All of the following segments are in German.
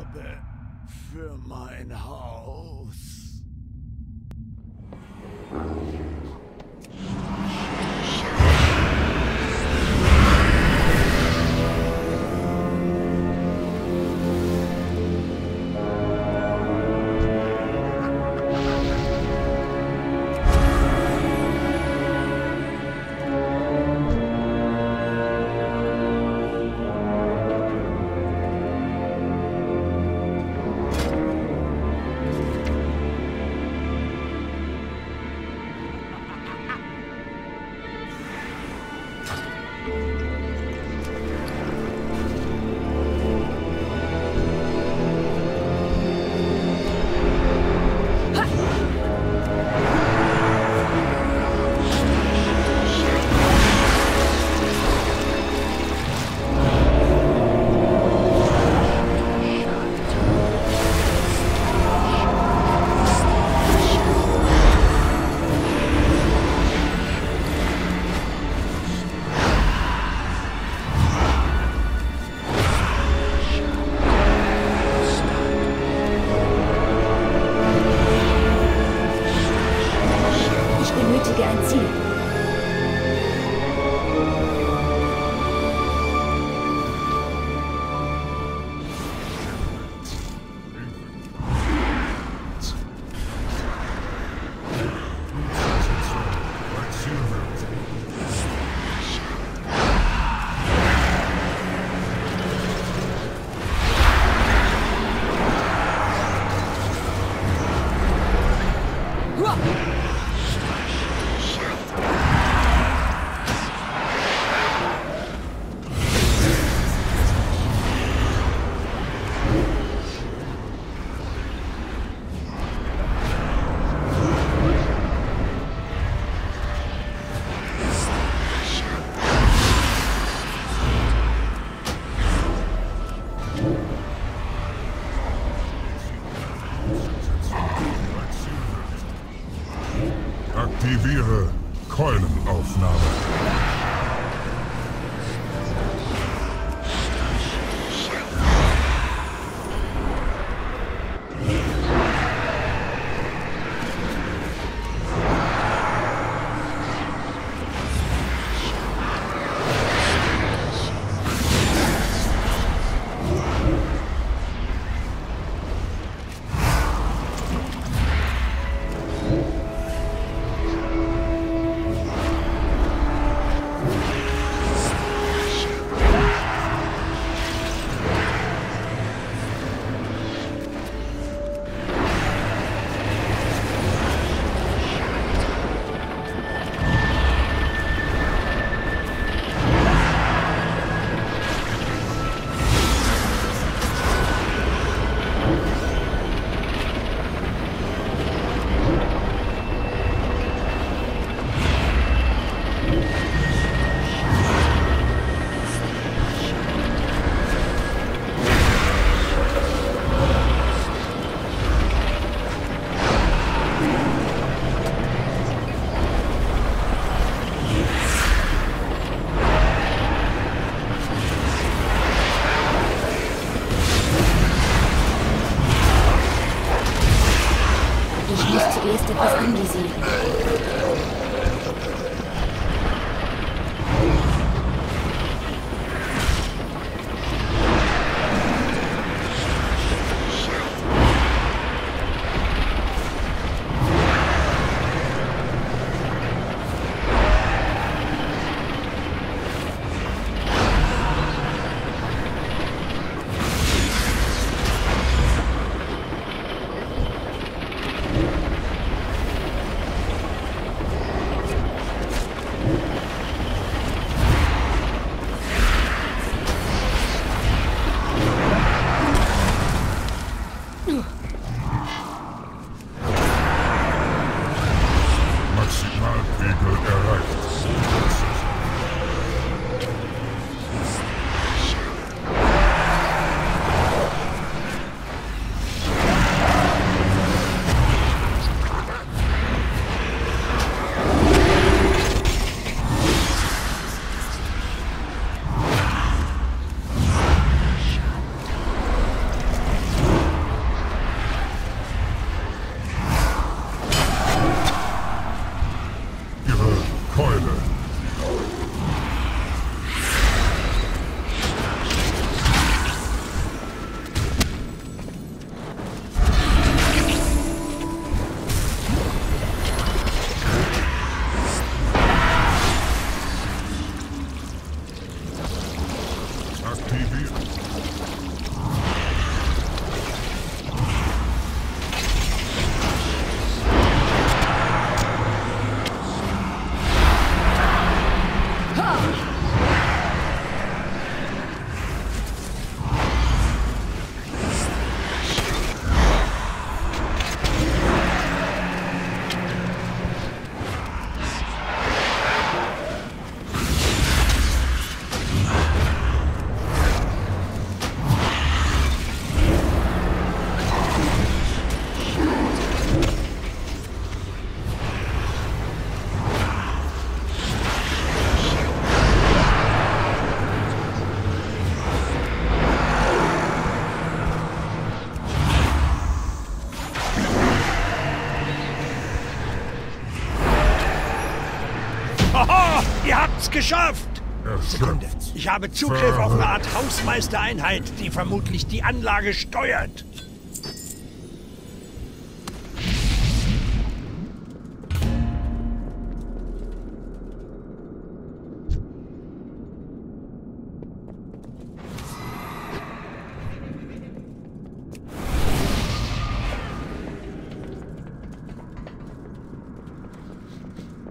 Erbe für mein Haus. Aktiviere Keulenaufnahme. es geschafft! Sekunde. Ich habe Zugriff auf eine Art Hausmeistereinheit, die vermutlich die Anlage steuert.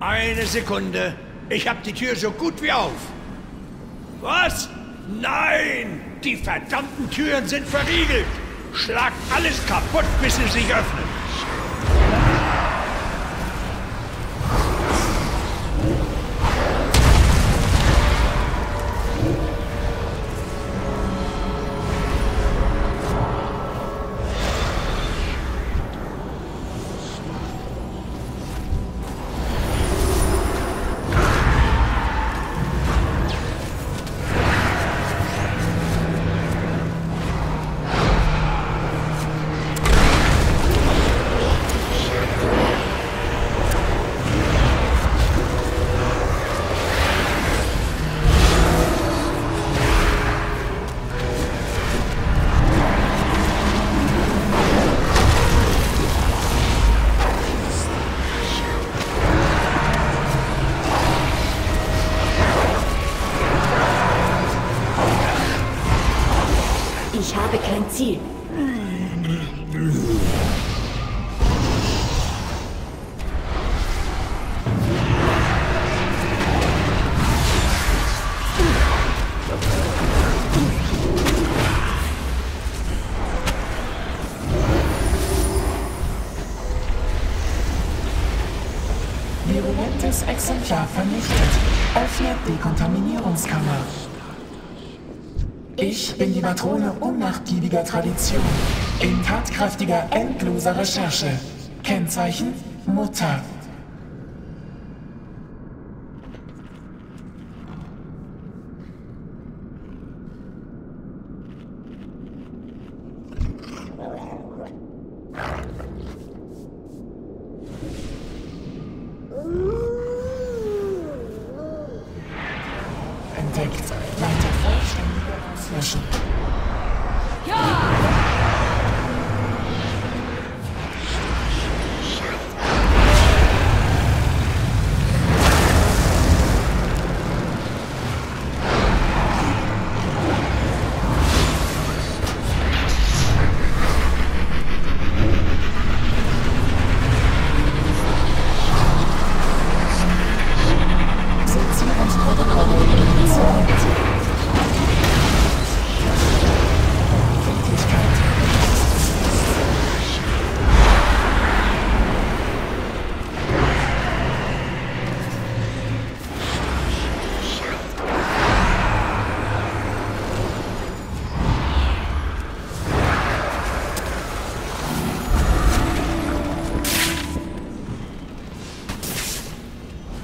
Eine Sekunde. Ich habe die Tür so gut wie auf. Was? Nein! Die verdammten Türen sind verriegelt. Schlagt alles kaputt, bis sie sich öffnen. Ich habe kein Ziel. Virulentes Exemplar vernichtet. Öffnet die Kontaminierungskammer. Ich bin die Matrone unnachgiebiger Tradition, in tatkräftiger, endloser Recherche. Kennzeichen Mutter. Entdeckt. Ja!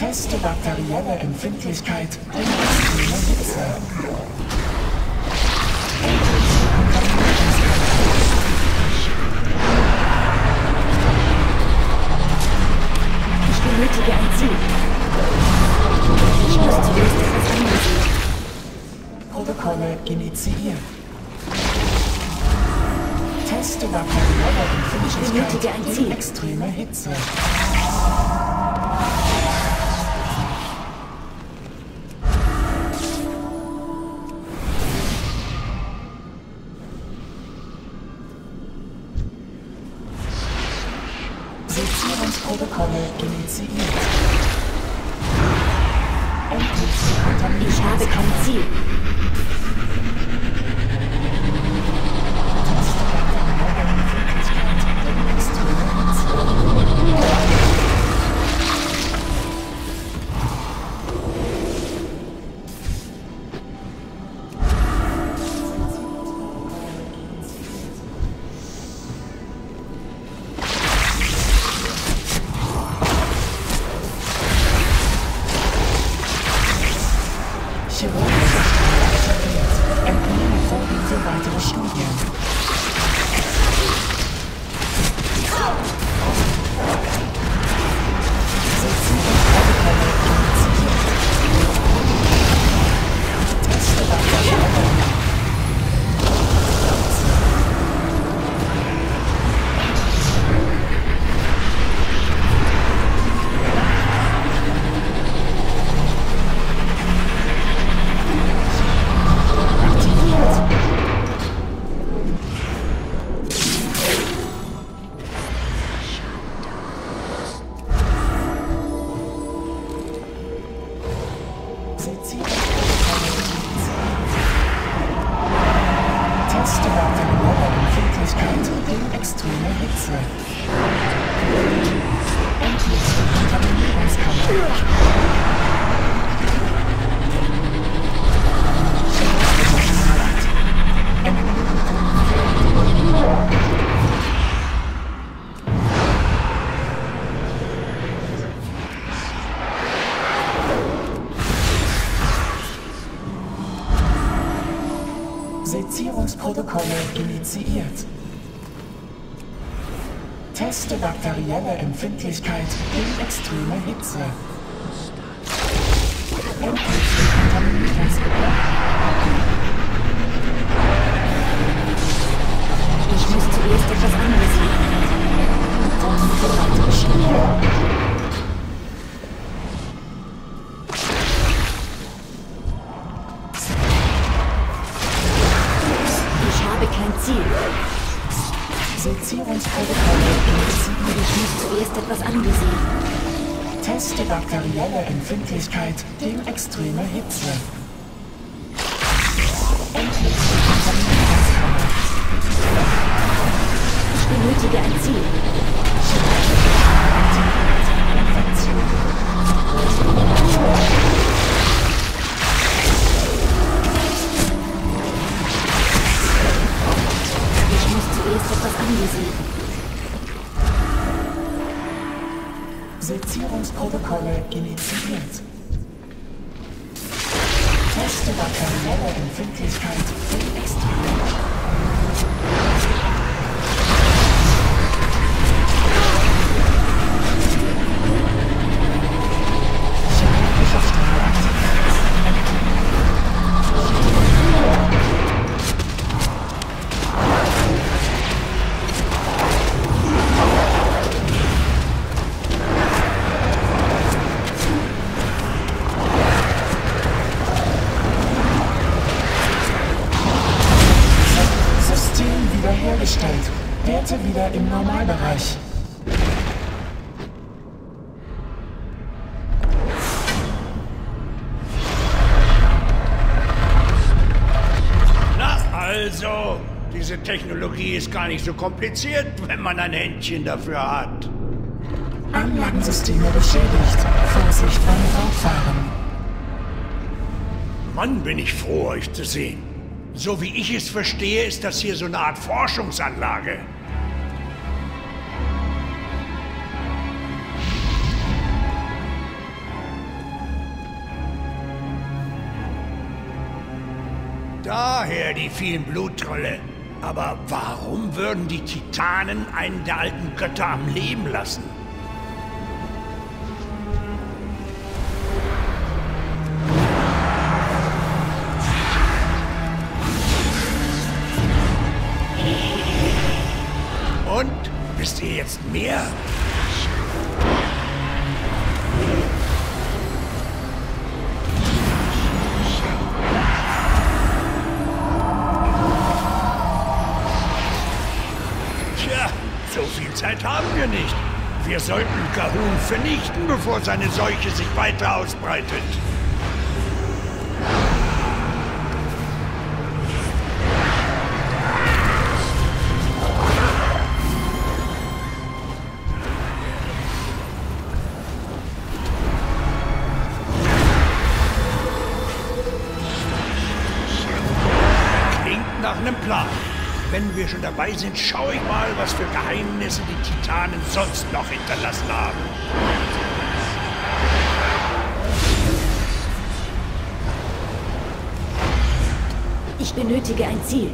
Beste bakterielle Empfindlichkeit bringt extreme Hitze. Ich benötige ein Ziel. Ich muss zunächst etwas anderes. Protokolle initiieren. Teste bakterielle Empfindlichkeit bringt extreme Hitze. Protokolle initiiert. Ich habe kein Ziel. Kälte gegen extreme Hitze. Endlich die Vergnügungskammer. Sezierungsprotokolle initiiert. Teste bakterielle Empfindlichkeit gegen extreme Hitze. Ich muss zuerst etwas anderes machen. Dann Teste bakterielle Empfindlichkeit gegen extreme Hitze. Endlich ich benötige ein Ziel. Ich muss zuerst etwas anvisieren. Sezierungsprotokolle initiiert. Teste bakterielle Empfindlichkeit für Werte wieder im Normalbereich. Na also, diese Technologie ist gar nicht so kompliziert, wenn man ein Händchen dafür hat. Anlagensysteme beschädigt. Vorsicht beim Fortfahren. Mann, bin ich froh, euch zu sehen. So wie ich es verstehe, ist das hier so eine Art Forschungsanlage. Daher die vielen Blutrolle. Aber warum würden die Titanen einen der alten Götter am Leben lassen? Wisst ihr jetzt mehr? Tja, so viel Zeit haben wir nicht. Wir sollten Cahun vernichten, bevor seine Seuche sich weiter ausbreitet. Wenn wir schon dabei sind, schaue ich mal, was für Geheimnisse die Titanen sonst noch hinterlassen haben. Ich benötige ein Ziel.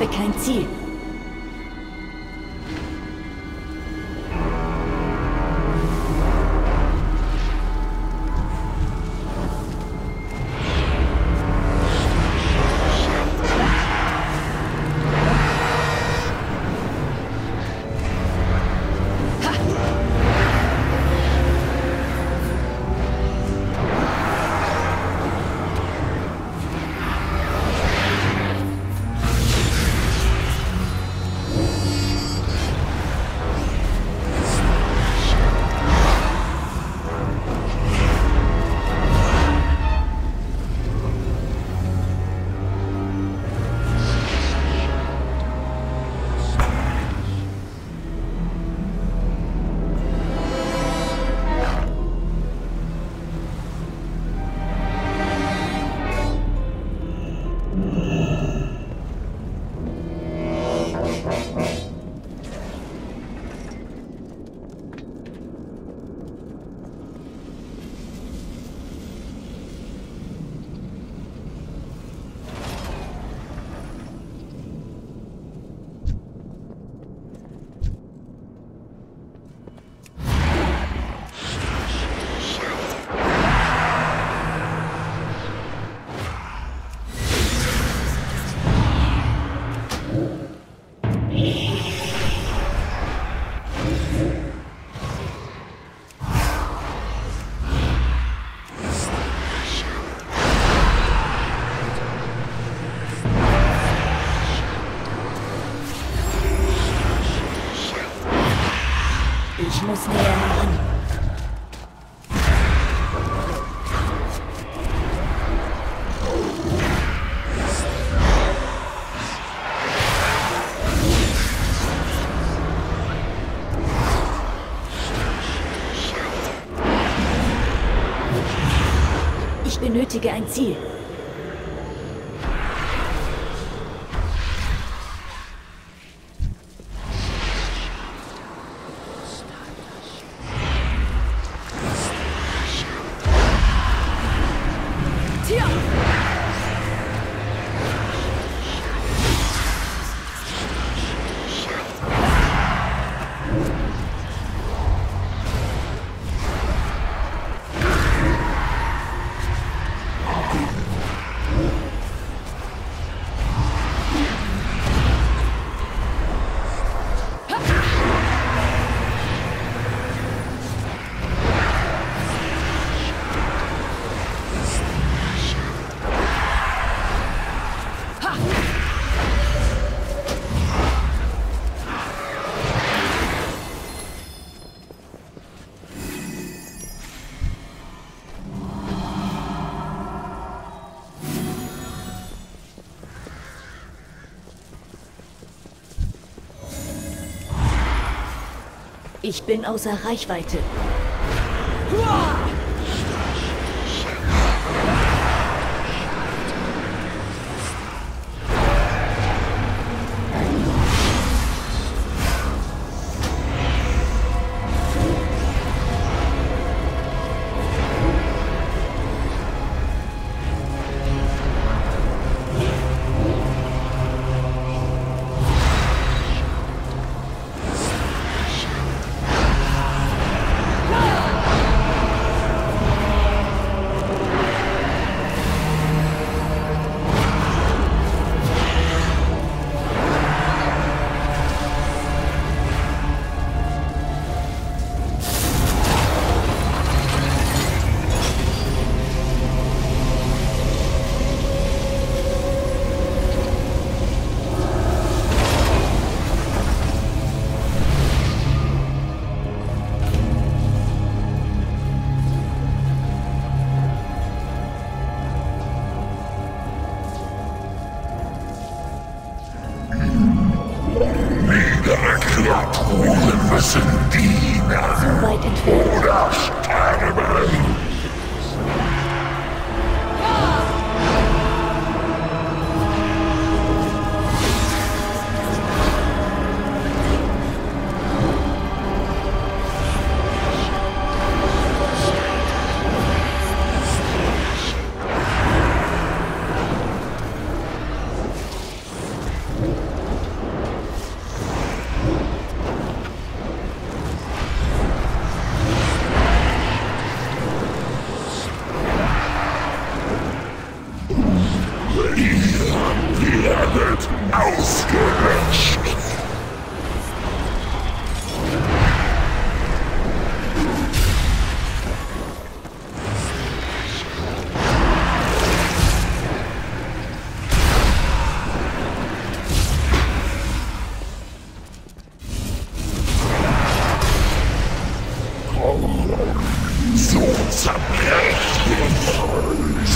habe kein Ziel. Ich muss näher ran. Ich benötige ein Ziel. Ich bin außer Reichweite. so zerbrechlich, so unwürdig.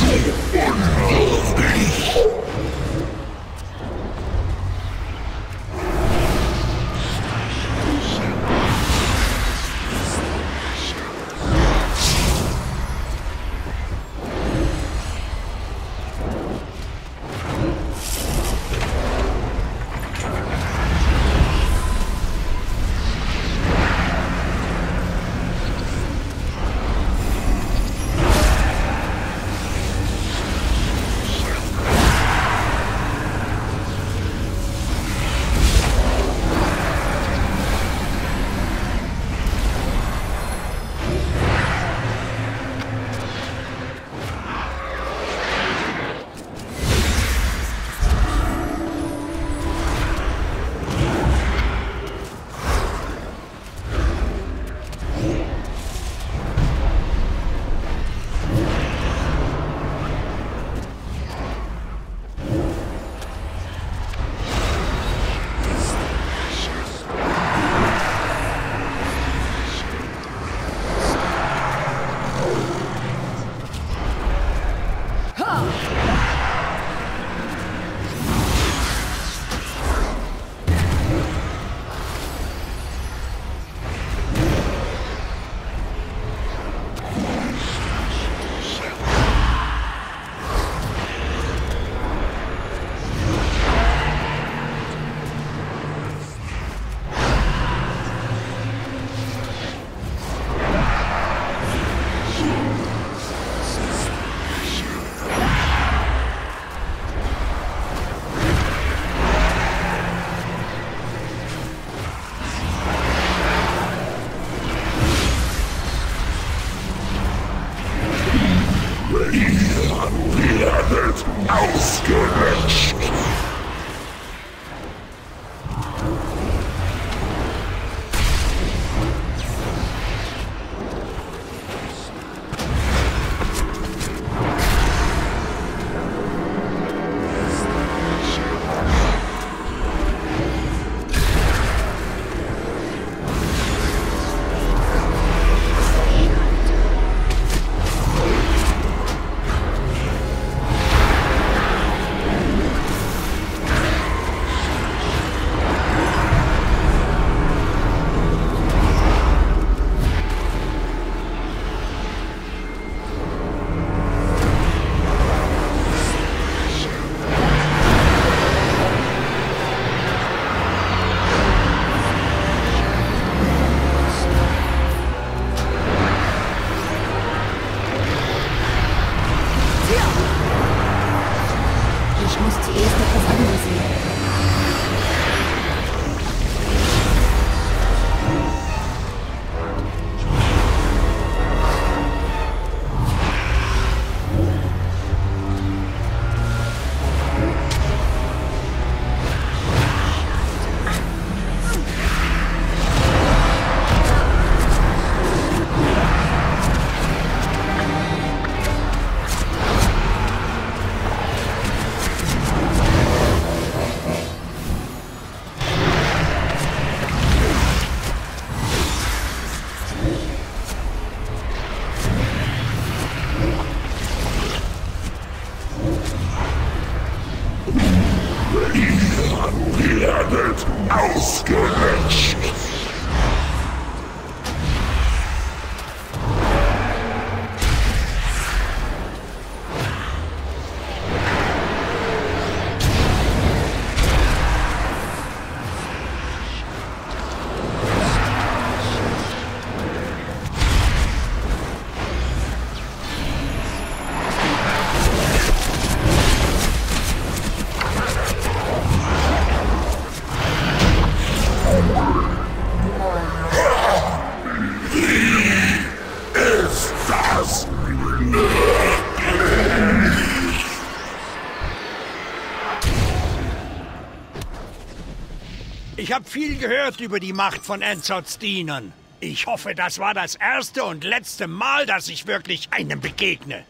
Ich habe viel gehört über die Macht von Enzots Dienern. Ich hoffe, das war das erste und letzte Mal, dass ich wirklich einem begegne.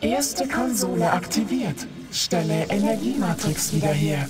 Erste Konsole aktiviert. Stelle Energiematrix wieder her.